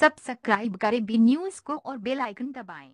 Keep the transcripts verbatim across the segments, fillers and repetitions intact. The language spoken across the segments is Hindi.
सब्सक्राइब करें बी न्यूज़ को और बेल आइकन दबाएं।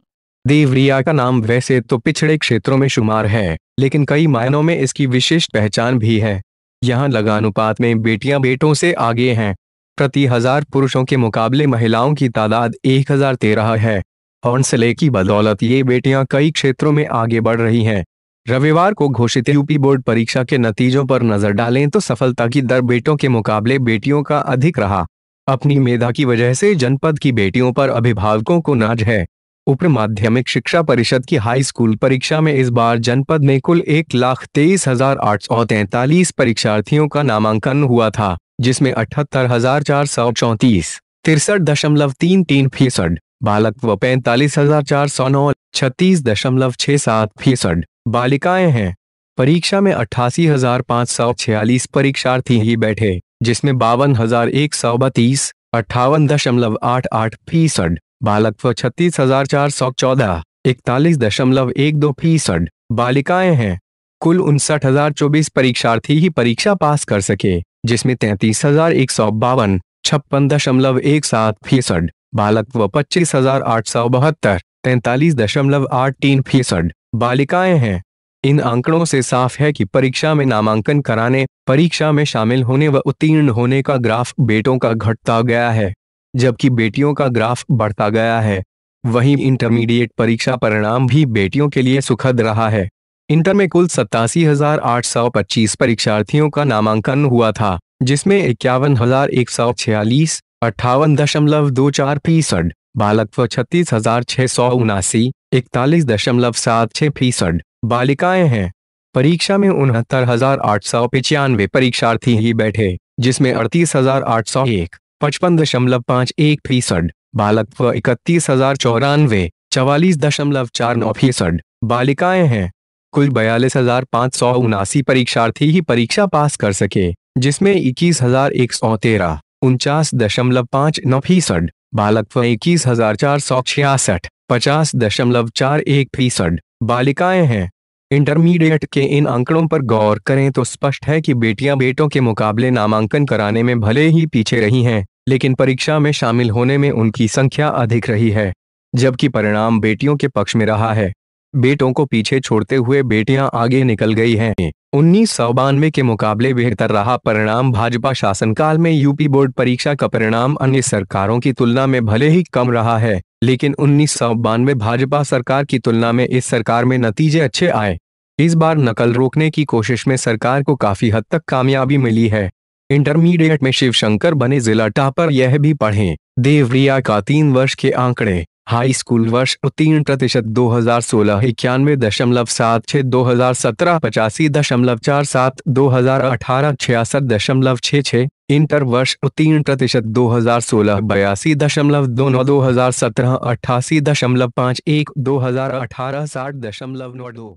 देवरिया का नाम वैसे तो पिछड़े क्षेत्रों में शुमार है, लेकिन कई मायनों में इसकी विशिष्ट पहचान भी है। यहाँ लगानुपात में बेटियां बेटों से आगे हैं। प्रति हजार पुरुषों के मुकाबले महिलाओं की तादाद एक हजार तेरह है। हौसले की बदौलत ये बेटियां कई क्षेत्रों में आगे बढ़ रही हैं। रविवार को घोषित यूपी बोर्ड परीक्षा के नतीजों पर नजर डालें तो सफलता की दर बेटों के मुकाबले बेटियों का अधिक रहा। अपनी मेधा की वजह से जनपद की बेटियों पर अभिभावकों को नाज है। उप माध्यमिक शिक्षा परिषद की हाई स्कूल परीक्षा में इस बार जनपद में कुल एक लाख तेईस हजार आठ सौ तैंतालीस परीक्षार्थियों का नामांकन हुआ था, जिसमें अठहत्तर हजार चार सौ चौंतीस तिरसठ दशमलव तीन तीन फीसद बालक व पैंतालीस हजार चार सौ नौ छत्तीस दशमलव छह सात फीसद बालिकाएं हैं। परीक्षा में अट्ठासी हजार पाँच सौ छियालीस परीक्षार्थी ही बैठे, जिसमें बावन हजार एक सौ बत्तीस अट्ठावन दशमलव आठ आठ फीसद बालक व छत्तीस हजार चार सौ चौदह इकतालीस दशमलव एक दो फीसद बालिकाएं हैं। कुल उनसठ हजार चौबीस परीक्षार्थी ही परीक्षा पास कर सके, जिसमें तैंतीस हजार एक सौ बावन छप्पन दशमलव एक सात फीसद बालक व पच्चीस हजार आठ सौ बहत्तर तैंतालीस दशमलव आठ तीन फीसद बालिकाएं हैं। इन आंकड़ों से साफ है कि परीक्षा में नामांकन कराने, परीक्षा में शामिल होने व उत्तीर्ण होने का ग्राफ बेटों का घटता गया है, जबकि बेटियों का ग्राफ बढ़ता गया है। वहीं इंटरमीडिएट परीक्षा परिणाम भी बेटियों के लिए सुखद रहा है। इंटर में कुल सत्तासी हजार आठ सौ पच्चीस परीक्षार्थियों का नामांकन हुआ था, जिसमें इक्यावन हजार एक सौ छियालीस अट्ठावन दशमलव दो चार फीसद बालक व छत्तीस हजार छह सौ उनासी इकतालीस दशमलव सात छह फीसद बालिकाएं हैं। परीक्षा में उनहत्तर हजार आठ सौ पिचानवे परीक्षार्थी ही बैठे, जिसमें अड़तीस हजार आठ सौ एक पचपन दशमलव पाँच एक फीसद बालक व इकतीस हजार चौरानवे चवालीस दशमलव चार नौ फीसद बालिकाएं हैं। कुल बयालीस हजार पाँच सौ उनासी परीक्षार्थी ही परीक्षा पास कर सके, जिसमें इक्कीस हजार एक सौ तेरह उनचास दशमलव पाँच नौ फीसद बालक व इक्कीस हजार चार सौ छियासठ पचास दशमलव चार एक फीसद बालिकाएं हैं। इंटरमीडिएट के इन आंकड़ों पर गौर करें तो स्पष्ट है कि बेटियां बेटों के मुकाबले नामांकन कराने में भले ही पीछे रही हैं, लेकिन परीक्षा में शामिल होने में उनकी संख्या अधिक रही है, जबकि परिणाम बेटियों के पक्ष में रहा है। बेटों को पीछे छोड़ते हुए बेटियां आगे निकल गई हैं। उन्नीस सौ बानवे के मुकाबले बेहतर रहा परिणाम। भाजपा शासनकाल में यूपी बोर्ड परीक्षा का परिणाम अन्य सरकारों की तुलना में भले ही कम रहा है, लेकिन उन्नीस सौ बानवे भाजपा सरकार की तुलना में इस सरकार में नतीजे अच्छे आए। इस बार नकल रोकने की कोशिश में सरकार को काफी हद तक कामयाबी मिली है। इंटरमीडिएट में शिवशंकर बने जिला टॉपर, यह भी पढ़ें। देवरिया का तीन वर्ष के आंकड़े। हाई स्कूल वर्ष उत्तीर्ण प्रतिशत दो हजार सोलह इक्यानवे दशमलव सात छः दो हजार सत्रह पचासी दशमलव चार सात दो हजार अठारह छियासठ दशमलव छः छः इंटर वर्ष उत्तीर्ण प्रतिशत दो हजार सोलह बयासी दशमलव दो नौ दो हजार सत्रह अट्ठासी दशमलव पाँच एक दो हजार अठारह साठ दशमलव नौ दो